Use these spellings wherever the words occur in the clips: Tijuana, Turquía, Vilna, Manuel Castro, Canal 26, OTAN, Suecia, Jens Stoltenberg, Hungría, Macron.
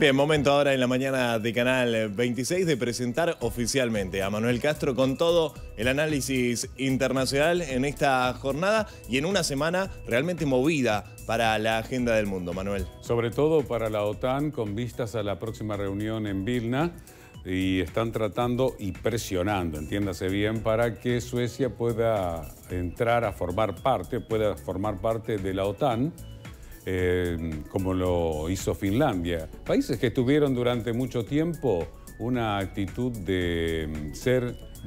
Bien, momento ahora en la mañana de Canal 26 de presentar oficialmente a Manuel Castro con todo el análisis internacional en esta jornada y en una semana realmente movida para la agenda del mundo, Manuel. Sobre todo para la OTAN, con vistas a la próxima reunión en Vilna, y están tratando y presionando, entiéndase bien, para que Suecia pueda entrar a formar parte, de la OTAN, como lo hizo Finlandia. Países que tuvieron durante mucho tiempo una actitud de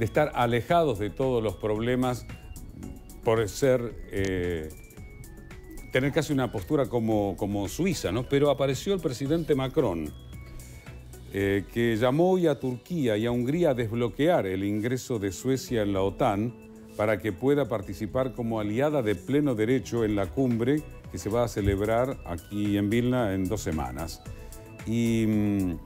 estar alejados de todos los problemas por ser tener casi una postura como Suiza, ¿no? Pero apareció el presidente Macron, que llamó hoy a Turquía y a Hungría a desbloquear el ingreso de Suecia en la OTAN para que pueda participar como aliada de pleno derecho en la cumbre que se va a celebrar aquí en Vilna en 2 semanas. Y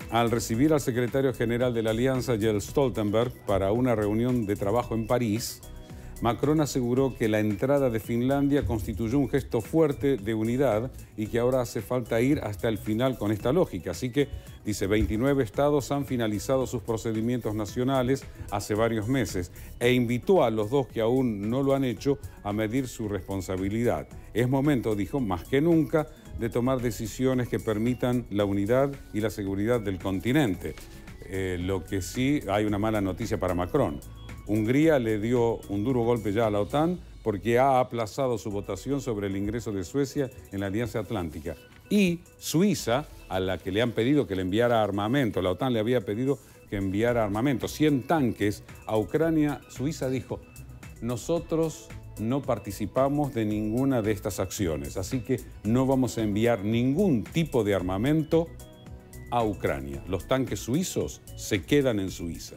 al recibir al secretario general de la Alianza, Jens Stoltenberg, para una reunión de trabajo en París, Macron aseguró que la entrada de Finlandia constituyó un gesto fuerte de unidad y que ahora hace falta ir hasta el final con esta lógica. Así que, dice, 29 estados han finalizado sus procedimientos nacionales hace varios meses e invitó a los dos que aún no lo han hecho a medir su responsabilidad. Es momento, dijo, más que nunca, de tomar decisiones que permitan la unidad y la seguridad del continente. Lo que sí, hay una mala noticia para Macron. Hungría le dio un duro golpe ya a la OTAN porque ha aplazado su votación sobre el ingreso de Suecia en la Alianza Atlántica. Y Suiza, a la que le han pedido que le enviara armamento, la OTAN le había pedido que enviara armamento, 100 tanques a Ucrania, Suiza dijo, nosotros no participamos de ninguna de estas acciones, así que no vamos a enviar ningún tipo de armamento a Ucrania. Los tanques suizos se quedan en Suiza.